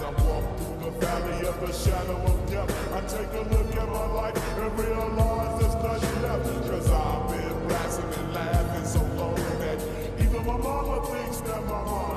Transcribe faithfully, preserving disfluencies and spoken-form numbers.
as I walk through the valley of the shadow of death, I take a look at my life and realize there's nothing left. Cause I've been blasting and laughing so long that even my mama thinks that my mom